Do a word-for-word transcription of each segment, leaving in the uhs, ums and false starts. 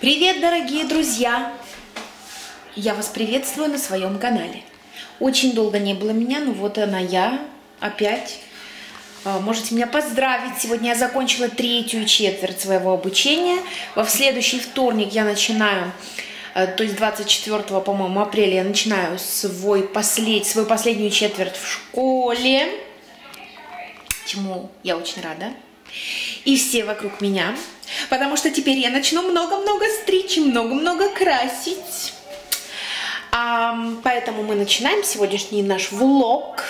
Привет, дорогие друзья! Я вас приветствую на своем канале. Очень долго не было меня, но вот она я опять. Можете меня поздравить. Сегодня я закончила третью четверть своего обучения. Во следующий вторник я начинаю, то есть двадцать четвёртого, по-моему, апреля, я начинаю свой послед... свою последнюю четверть в школе. Чему я очень рада. И все вокруг меня. Потому что теперь я начну много-много стричь и много-много красить. А, поэтому мы начинаем сегодняшний наш влог.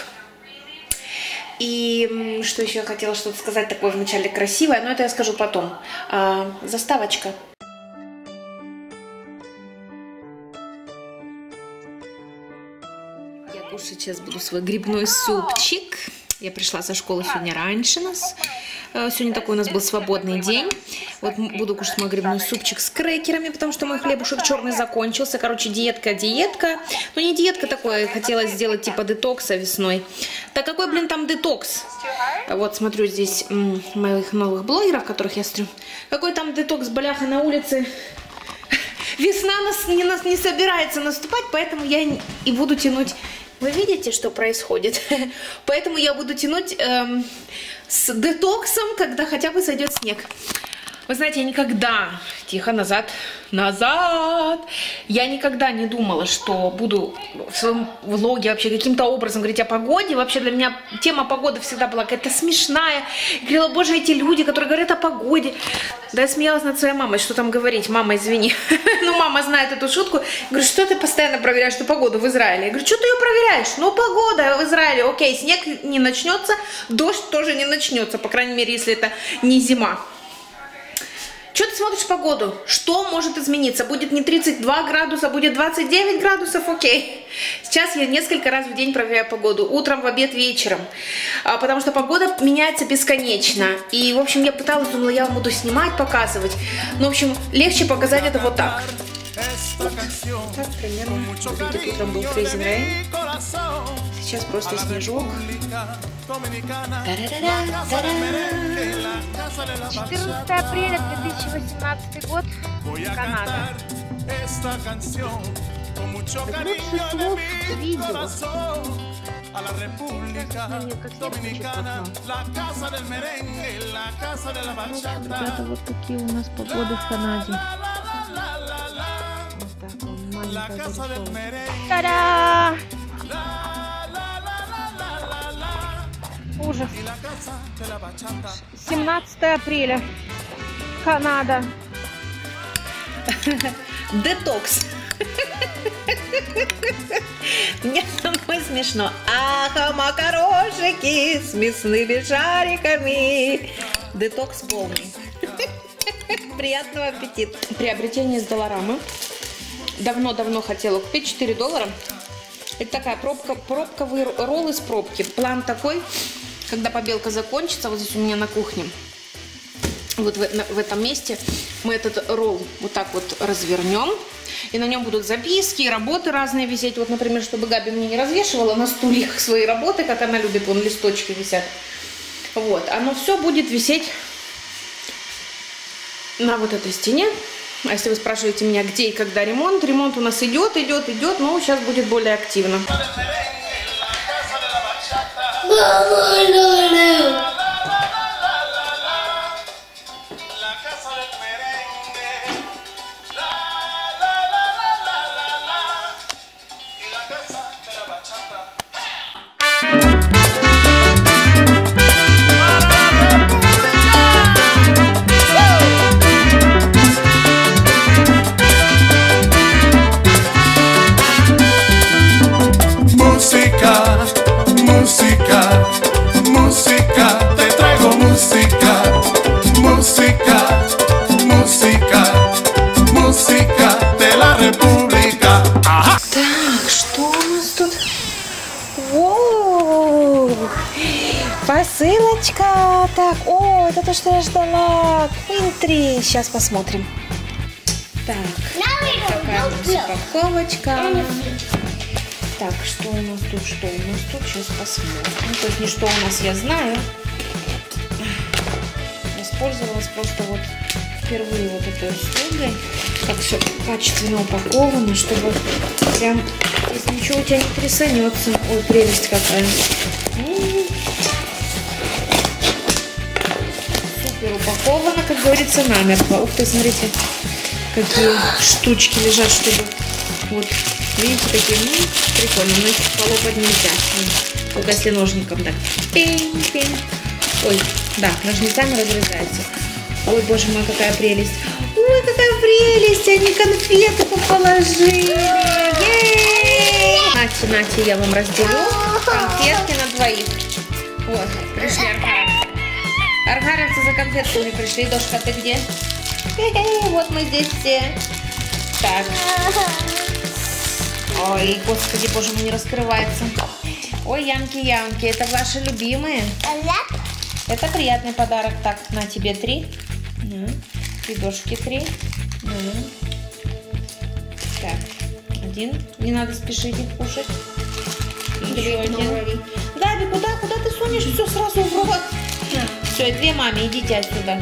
И что еще я хотела что-то сказать такое вначале красивое, но это я скажу потом. А, заставочка. Я кушаю, сейчас буду свой грибной супчик. Я пришла со школы сегодня раньше нас. Сегодня такой у нас был свободный день. Вот буду кушать мой грибной супчик с крекерами, потому что мой хлебушек черный закончился. Короче, диетка, диетка. Ну, не диетка такое, хотела сделать типа детокса весной. Так какой, блин, там детокс? Вот, смотрю здесь м, моих новых блогеров, которых я стрю. Какой там детокс, бляха, на улице? Весна нас не, нас не собирается наступать, поэтому я и буду тянуть... Вы видите, что происходит? Поэтому я буду тянуть эм, с детоксом, когда хотя бы сойдет снег. Вы знаете, я никогда... Тихо, назад. Назад! Я никогда не думала, что буду в своем влоге вообще каким-то образом говорить о погоде. Вообще для меня тема погоды всегда была какая-то смешная. Я говорила, боже, эти люди, которые говорят о погоде. Да я смеялась над своей мамой, что там говорить. Мама, извини. Ну, мама знает эту шутку. Я говорю, что ты постоянно проверяешь эту погоду в Израиле? Я говорю, что ты ее проверяешь? Ну, погода в Израиле. Окей, снег не начнется, дождь тоже не начнется. По крайней мере, если это не зима. Что ты смотришь погоду? Что может измениться? Будет не тридцать два градуса, будет двадцать девять градусов, окей. Сейчас я несколько раз в день проверяю погоду. Утром, в обед, вечером. А, потому что погода меняется бесконечно. И, в общем, я пыталась, думала, я буду снимать, показывать. Но, в общем, легче показать это вот так. Вот так примерно. Видите, утром был freezing rain. Сейчас просто снежок. четырнадцатое апреля две тысячи восемнадцатый год, Канада. Так лучше слов видео. Ну, ребята, вот такие у нас погоды в Канаде. Вот так, он маленький. Та-да! Ужас. семнадцатое апреля. Канада. Детокс. Мне самой смешно. Ах, макарошики с мясными шариками. Детокс полный. Приятного аппетита. Приобретение с Долларама. Давно-давно хотела купить. четыре доллара. Это такая пробка, пробковый ролл из пробки. План такой... Когда побелка закончится, вот здесь у меня на кухне, вот в, на, в этом месте, мы этот ролл вот так вот развернем. И на нем будут записки, работы разные висеть. Вот, например, чтобы Габи мне не развешивала на стульях свои работы, как она любит, вон листочки висят. Вот, оно все будет висеть на вот этой стене. А если вы спрашиваете меня, где и когда ремонт, ремонт у нас идет, идет, идет, но сейчас будет более активно. Посылочка. Так, о, это то, что я ждала. Qwintry. Сейчас посмотрим. Так, такая у нас упаковочка. Так, что у нас тут, что у нас тут, сейчас посмотрим. Ну, то есть не что у нас, я знаю. Воспользовалась просто вот впервые вот этой услугой. так все качественно упаковано, чтобы прям ничего у тебя не трясанется. Ой, прелесть какая. Супер упаковано, как говорится, намертво. Ух ты, смотрите, какие штучки лежат, чтобы вот, видите, такие, ну, прикольно, но их полопать нельзя. Только если ножником так. Пинь-пинь. Ой, да, ножницами разрезается. Ой, боже мой, какая прелесть. Ой, какая прелесть, они конфетку положили. Нате, нате, я вам разделю конфетки на двоих. Вот, пришли архаровцы. Архаровцы за конфетками пришли. Дошка, ты где? Вот мы здесь все. Так. Ой, господи, боже мой, не раскрывается. Ой, ямки-ямки, это ваши любимые? Это приятный подарок. Так, на тебе три. И дошки три. Так, один. Не надо спешить их кушать. Еще один. Габи, куда, куда ты сунешь? Все сразу в рот. Все, и две маме, идите отсюда.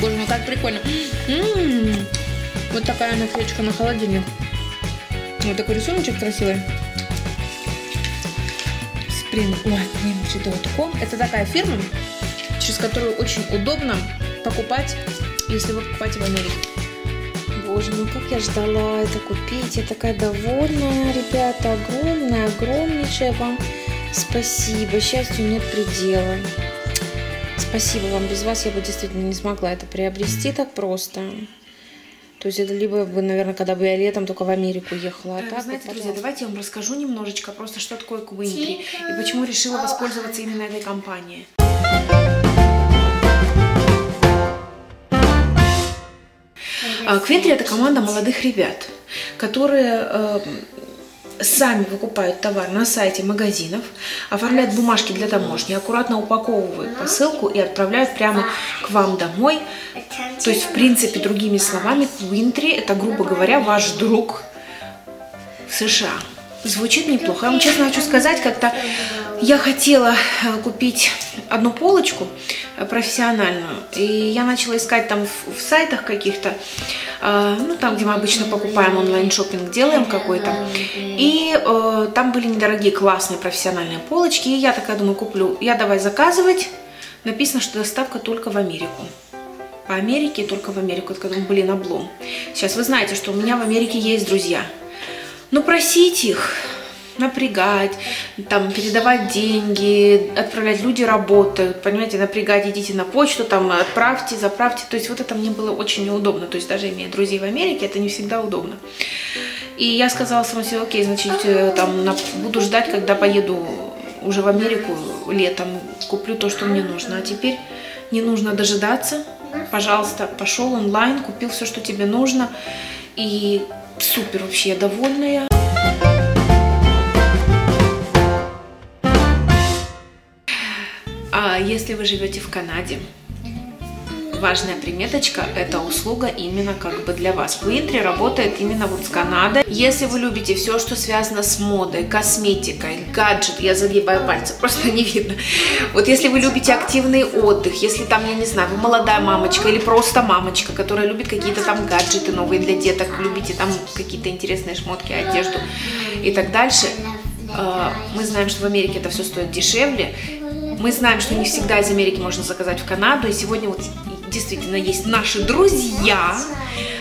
Боже мой, как прикольно. Вот такая наклеечка на холодильник. Вот такой рисуночек красивый. спринг дот ком. Это такая фирма, через которую очень удобно покупать, если вы покупаете в Америке. Боже мой, как я ждала это купить. Я такая довольная, ребята. Огромная, огромнейшая вам спасибо. Счастью нет предела. Спасибо вам. Без вас я бы действительно не смогла это приобрести так просто. То есть это либо, бы, наверное, когда бы я летом только в Америку ехала. А так, знаете, вот, друзья, давайте я вам расскажу немножечко просто, что такое Qwintry и почему решила воспользоваться именно этой компанией. Qwintry — это команда молодых ребят, которые э, сами выкупают товар на сайте магазинов, оформляют бумажки для таможни, аккуратно упаковывают посылку и отправляют прямо к вам домой. То есть, в принципе, другими словами, Qwintry – это, грубо говоря, ваш друг в США. Звучит неплохо. Я вам честно хочу сказать, как-то я хотела купить одну полочку профессиональную, и я начала искать там в, в сайтах каких-то, э, ну, там, где мы обычно покупаем, онлайн-шоппинг делаем какой-то, и э, там были недорогие, классные профессиональные полочки, и я такая думаю, куплю, я давай заказывать, написано, что доставка только в Америку. По Америке, только в Америку. Я думаю, блин, облом. Сейчас вы знаете, что у меня в Америке есть друзья. Но просить их, напрягать, там, передавать деньги, отправлять, люди работают, понимаете, напрягать, идите на почту, там, отправьте, заправьте. То есть вот это мне было очень неудобно. То есть даже имея друзей в Америке, это не всегда удобно. И я сказала сама себе, окей, значит, там, буду ждать, когда поеду уже в Америку летом, куплю то, что мне нужно. А теперь не нужно дожидаться. Пожалуйста, пошел онлайн, купил все, что тебе нужно. И супер вообще, я довольная. А если вы живете в Канаде, важная приметочка, это услуга именно как бы для вас. Qwintry работает именно вот с Канадой. Если вы любите все, что связано с модой, косметикой, гаджет, я загибаю пальцы, просто не видно. Вот если вы любите активный отдых, если там, я не знаю, вы молодая мамочка или просто мамочка, которая любит какие-то там гаджеты новые для деток, любите там какие-то интересные шмотки, одежду и так дальше. Мы знаем, что в Америке это все стоит дешевле. Мы знаем, что не всегда из Америки можно заказать в Канаду. И сегодня вот действительно есть наши друзья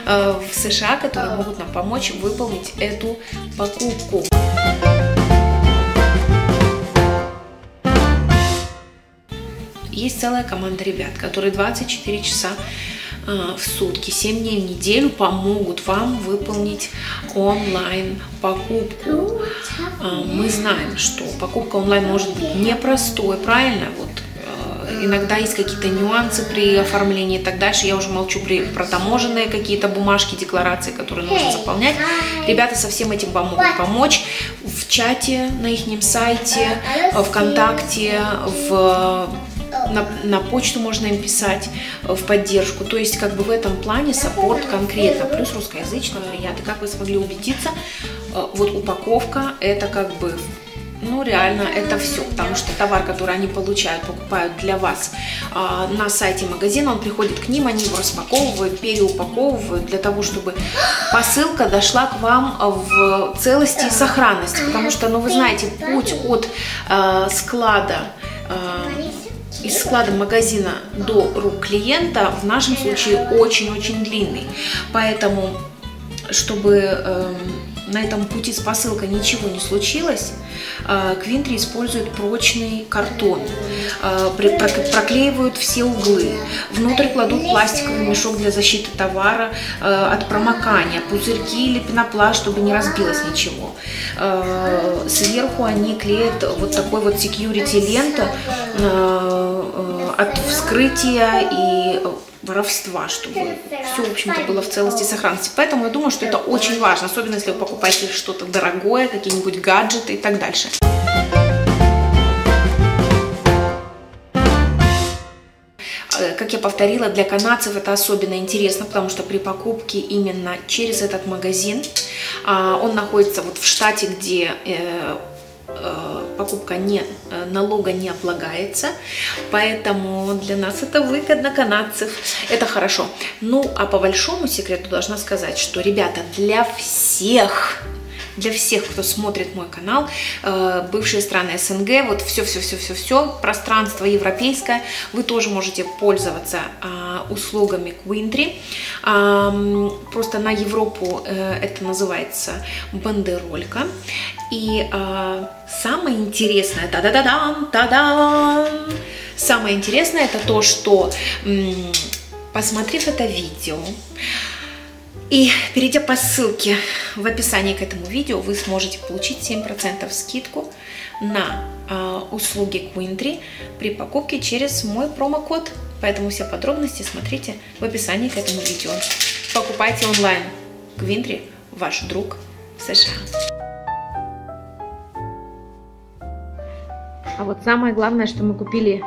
э, в США, которые могут нам помочь выполнить эту покупку. Есть целая команда ребят, которые двадцать четыре часа э, в сутки, семь дней в неделю помогут вам выполнить онлайн-покупку. Э, мы знаем, что покупка онлайн может быть непростой, правильно? Вот. Иногда есть какие-то нюансы при оформлении и так дальше. Я уже молчу при, про таможенные какие-то бумажки, декларации, которые нужно заполнять. Ребята со всем этим вам могут помочь. В чате, на их сайте, ВКонтакте, в, на, на почту можно им писать, в поддержку. То есть как бы в этом плане саппорт конкретно. Плюс русскоязычные варианты. Как вы смогли убедиться, вот упаковка, это как бы ну реально это все, потому что товар, который они получают, покупают для вас а, на сайте магазина, он приходит к ним, они его распаковывают, переупаковывают для того, чтобы посылка дошла к вам в целости и сохранности, потому что, ну вы знаете, путь от а, склада а, из склада магазина до рук клиента в нашем случае очень-очень длинный, поэтому чтобы э, на этом пути с посылкой ничего не случилось, э, Qwintry использует прочный картон, э, проклеивают все углы, внутрь кладут пластиковый мешок для защиты товара э, от промокания, пузырьки или пенопласт, чтобы не разбилось ничего. Э, сверху они клеят вот такой вот security ленту э, э, от вскрытия и воровства, чтобы все, в общем-то, было в целости и сохранности. Поэтому я думаю, что это очень важно, особенно если вы покупаете что-то дорогое, какие-нибудь гаджеты и так дальше. Как я повторила, для канадцев это особенно интересно, потому что при покупке именно через этот магазин, он находится вот в штате, где покупка не, налога не облагается, поэтому для нас это выгодно, канадцев, это хорошо. Ну, а по большому секрету должна сказать, что, ребята, для всех, для всех, кто смотрит мой канал, бывшие страны СНГ, вот все-все-все-все-все, пространство европейское, вы тоже можете пользоваться услугами Qwintry. Просто на Европу это называется бандеролька. И самое интересное, та-да-да-дам, та-дам, самое интересное это то, что, посмотрев это видео, и перейдя по ссылке в описании к этому видео, вы сможете получить семь процентов скидку на э, услуги Qwintry при покупке через мой промокод. Поэтому все подробности смотрите в описании к этому видео. Покупайте онлайн. Qwintry, ваш друг в США. А вот самое главное, что мы купили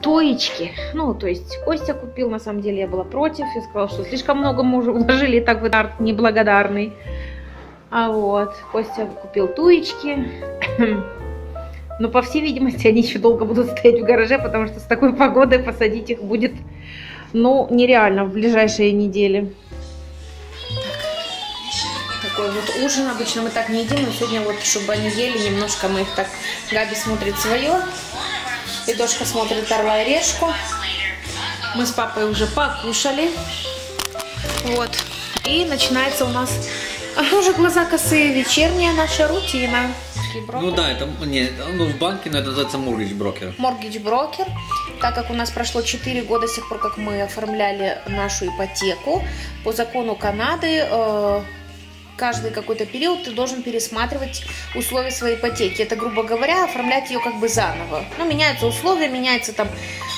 тоечки. Ну, то есть Костя купил, на самом деле я была против. Я сказала, что слишком много мы уже вложили, и так вы неблагодарный. А вот, Костя купил туечки. Но, по всей видимости, они еще долго будут стоять в гараже, потому что с такой погодой посадить их будет, ну, нереально в ближайшие недели. Такой вот ужин. Обычно мы так не едим, но сегодня вот, чтобы они ели немножко, мы их так... Габи смотрит свое. И дочка смотрит «Орла и решку». Мы с папой уже покушали. Вот. И начинается у нас уже глаза косые, вечерняя наша рутина. Ну да, это не, ну, в банке, но это называется mortgage broker. Mortgage broker. Так как у нас прошло четыре года с тех пор, как мы оформляли нашу ипотеку, по закону Канады... Э каждый какой-то период ты должен пересматривать условия своей ипотеки. Это, грубо говоря, оформлять ее как бы заново. Ну, меняются условия, меняются там,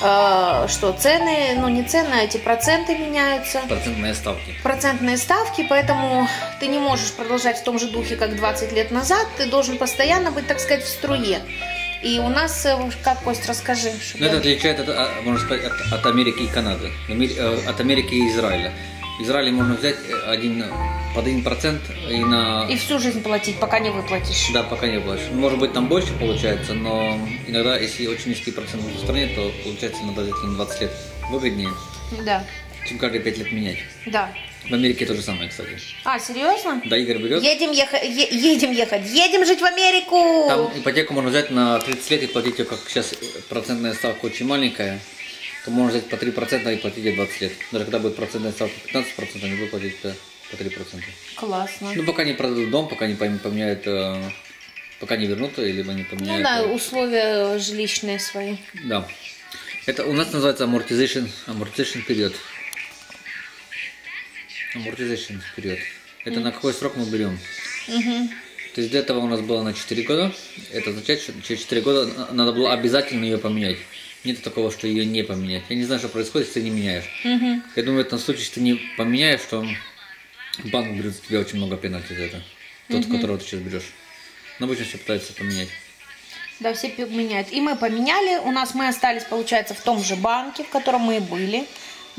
э, что, цены, ну, не цены, а эти проценты меняются. Процентные ставки. Процентные ставки, поэтому ты не можешь продолжать в том же духе, как двадцать лет назад. Ты должен постоянно быть, так сказать, в струе. И у нас, как, Кость, расскажи. Чтобы... Это отличает, от, можно сказать, от, от Америки и Канады, от Америки и Израиля. В Израиле можно взять один, под один процент и на... И всю жизнь платить, пока не выплатишь. Да, пока не выплатишь. Может быть, там больше получается, но иногда, если очень низкий процент в стране, то получается надо взять на двадцать лет. Выгоднее. Да. Чем каждые пять лет менять. Да. В Америке то же самое, кстати. А, серьезно? Да, Игорь берет. Едем, еха... е едем ехать, едем жить в Америку! Там ипотеку можно взять на тридцать лет и платить ее, как сейчас процентная ставка очень маленькая. То можно взять по три процента и платить двадцать лет. Даже когда будет процентная ставка пятнадцать процентов, они будут платить по три процента. Классно. Ну, пока не продадут дом, пока не поменяют, пока не вернут, либо не поменяют. Ну да, условия жилищные свои. Да. Это у нас называется амортизационный период. Амортизационный период. Это mm. на какой срок мы берем. Mm -hmm. То есть для этого у нас было на четыре года. Это означает, что через четыре года надо было обязательно ее поменять. Нет такого, что ее не поменять. Я не знаю, что происходит, если ты не меняешь. Угу. Я думаю, в этом случае, если ты не поменяешь, то банк берет с тебя очень много пенальти за это. Тот, угу. которого ты сейчас берешь. Но обычно все пытаются поменять. Да, все меняют. И мы поменяли. У нас мы остались, получается, в том же банке, в котором мы и были.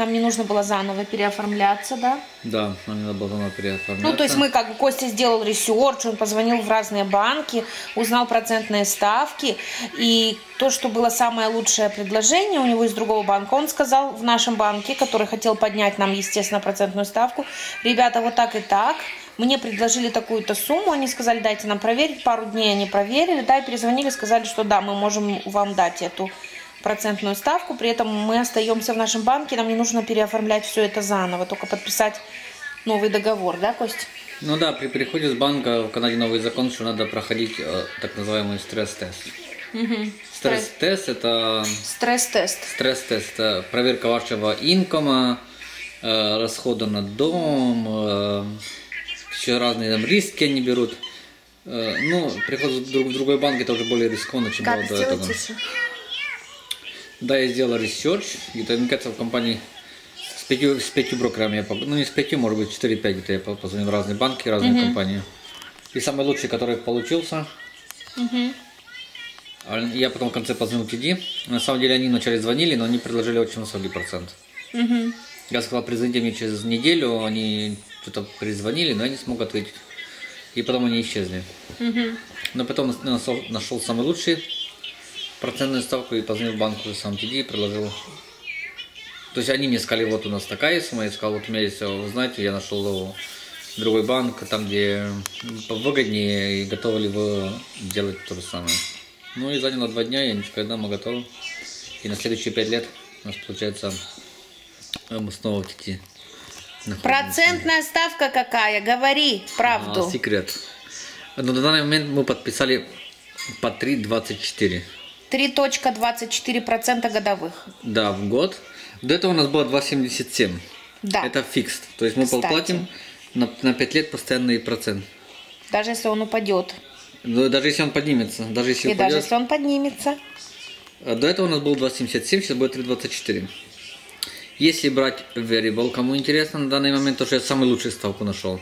Нам не нужно было заново переоформляться, да? Да, нам не надо было заново переоформляться. Ну, то есть мы, как бы, Костя сделал ресерч, он позвонил в разные банки, узнал процентные ставки. И то, что было самое лучшее предложение у него из другого банка, он сказал в нашем банке, который хотел поднять нам, естественно, процентную ставку: ребята, вот так и так, мне предложили такую-то сумму, они сказали, дайте нам проверить. Пару дней они проверили, да, и перезвонили, сказали, что да, мы можем вам дать эту процентную ставку, при этом мы остаемся в нашем банке, нам не нужно переоформлять все это заново, только подписать новый договор, да, Кость? Ну да, при переходе с банка в Канаде новый закон, что надо проходить э, так называемый стресс-тест. Угу. Стресс-тест это... Стресс-тест. Стресс-тест это проверка вашего инкома, э, расхода на дом, э, еще разные там риски они берут. Э, ну, приход в, друг, в другой банк это уже более рискованно, чем было до этого. Да, я сделал ресерч, где-то, мне кажется, в компании с пятью, с пятью брокерами, я, ну не с пятью, может быть, четыре-пять, где-то я позвонил в разные банки, разные uh-huh. компании. И самый лучший, который получился, uh-huh. я потом в конце позвонил ти ди. На самом деле они вначале звонили, но они предложили очень высокий процент. Uh-huh. Я сказал, перезвоните мне через неделю, они что-то перезвонили, но я не смог ответить. И потом они исчезли. Uh-huh. Но потом нашел, нашел самый лучший процентную ставку и позвонил в банк уже сам ти ди и предложил. То есть они мне сказали, вот у нас такая сумма, я сказал, вот у меня есть, вы знаете, я нашел другой банк, там где выгоднее, и готовы ли вы делать то же самое. Ну и заняло два дня, я ничего не дам, а готов. И на следующие пять лет у нас получается мы снова в ти ди находимся. Процентная ставка какая? Говори правду. А, секрет. Но на данный момент мы подписали по три двадцать четыре. три и двадцать четыре сотых процента годовых. Да, в год. До этого у нас было два семьдесят семь. Да. Это фикс. То есть мы платим на, на пять лет постоянный процент. Даже если он упадет. Даже если он поднимется. Даже если И упадет. даже если он поднимется. До этого у нас был два семьдесят семь, сейчас будет три двадцать четыре. Если брать variable, кому интересно на данный момент, то что я самую лучшую ставку нашел.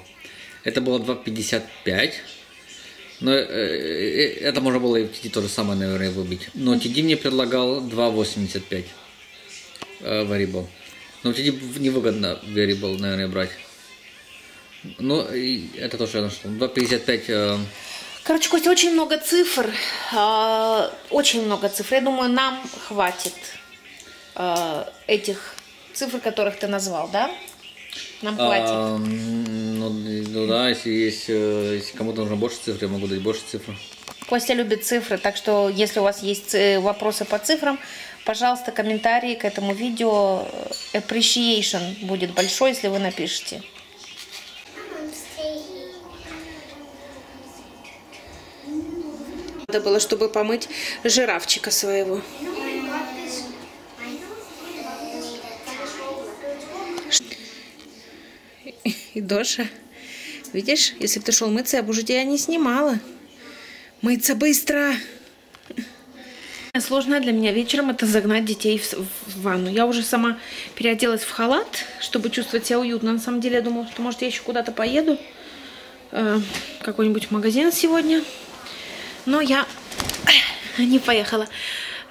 Это было два пятьдесят пять. Но это можно было и в ти ди то же самое, наверное, выбить. Но ти ди мне предлагал два восемьдесят пять variable. Но в ти ди невыгодно variable, наверное, брать. Ну, это то, что я нашел. два пятьдесят пять. Короче, Костя, очень много цифр. Очень много цифр. Я думаю, нам хватит этих цифр, которых ты назвал, да? Нам хватит. А, ну, ну да, если, есть, если кому-то нужно больше цифр, я могу дать больше цифр. Костя любит цифры, так что если у вас есть вопросы по цифрам, пожалуйста, комментарии к этому видео. Appreciation будет большой, если вы напишите. Надо было, чтобы помыть жирафчика своего. И Доша, видишь, если бы ты шел мыться, я бы уже тебя не снимала. Мыться быстро. Сложно для меня вечером это загнать детей в, в ванну. Я уже сама переоделась в халат, чтобы чувствовать себя уютно. На самом деле я думала, что, может, я еще куда-то поеду, э, какой-нибудь магазин сегодня. Но я не поехала.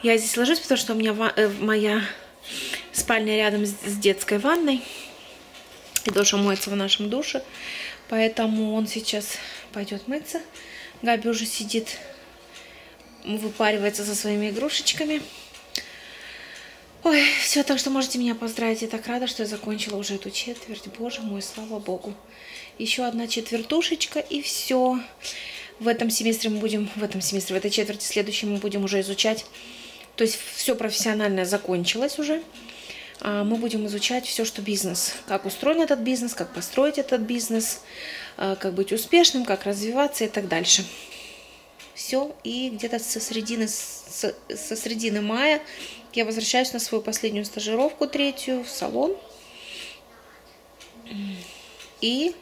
Я здесь ложусь, потому что у меня э, моя спальня рядом с, с детской ванной. И Доша моется в нашем душе, поэтому он сейчас пойдет мыться. Габи уже сидит, выпаривается со своими игрушечками. Ой, все, так что можете меня поздравить. Я так рада, что я закончила уже эту четверть. Боже мой, слава богу. Еще одна четвертушечка и все. В этом семестре мы будем, в этом семестре, в этой четверти следующем мы будем уже изучать. То есть все профессиональное закончилось уже. Мы будем изучать все, что бизнес. Как устроен этот бизнес, как построить этот бизнес, как быть успешным, как развиваться и так дальше. Все, и где-то со середины, со середины мая я возвращаюсь на свою последнюю стажировку, третью, в салон. И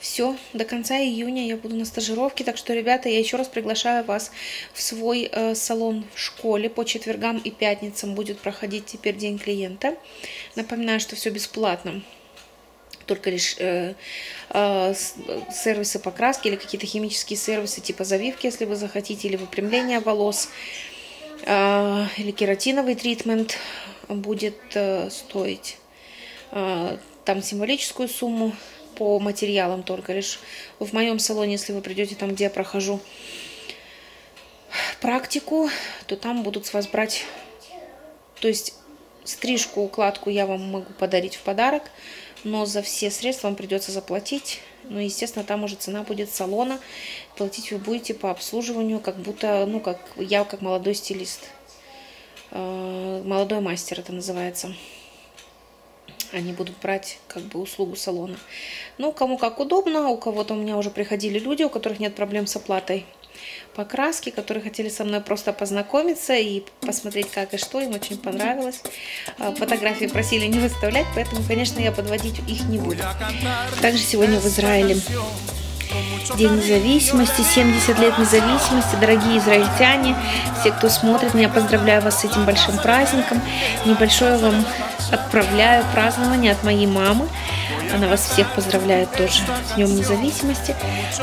все, до конца июня я буду на стажировке. Так что, ребята, я еще раз приглашаю вас в свой э, салон в школе. По четвергам и пятницам будет проходить теперь день клиента. Напоминаю, что все бесплатно. Только лишь э, э, сервисы покраски или какие-то химические сервисы типа завивки, если вы захотите, или выпрямление волос, э, или кератиновый тритмент. будет стоить. Там символическую сумму по материалам только лишь. В моем салоне, если вы придете там, где я прохожу практику, то там будут с вас брать, то есть стрижку, укладку я вам могу подарить в подарок, но за все средства вам придется заплатить. Ну, естественно, там уже цена будет салона. Платить вы будете по обслуживанию, как будто, ну, как я, как молодой стилист. Молодой мастер это называется. Они будут брать как бы услугу салона. Ну, кому как удобно. У кого-то у меня уже приходили люди, у которых нет проблем с оплатой покраски, которые хотели со мной просто познакомиться и посмотреть, как и что. Им очень понравилось. Фотографии просили не выставлять, поэтому, конечно, я подводить их не буду. Также сегодня в Израиле День независимости, семьдесят лет независимости. Дорогие израильтяне, все, кто смотрит меня, поздравляю вас с этим большим праздником. Небольшое вам отправляю празднование от моей мамы. Она вас всех поздравляет тоже с Днем независимости.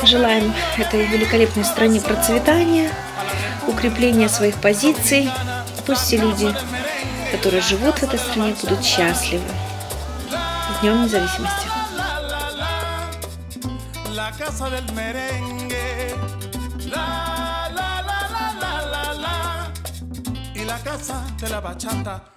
Желаем этой великолепной стране процветания, укрепления своих позиций. Пусть все люди, которые живут в этой стране, будут счастливы. С Днем независимости! La casa del merengue, la la la la la la la, y la casa de la bachata.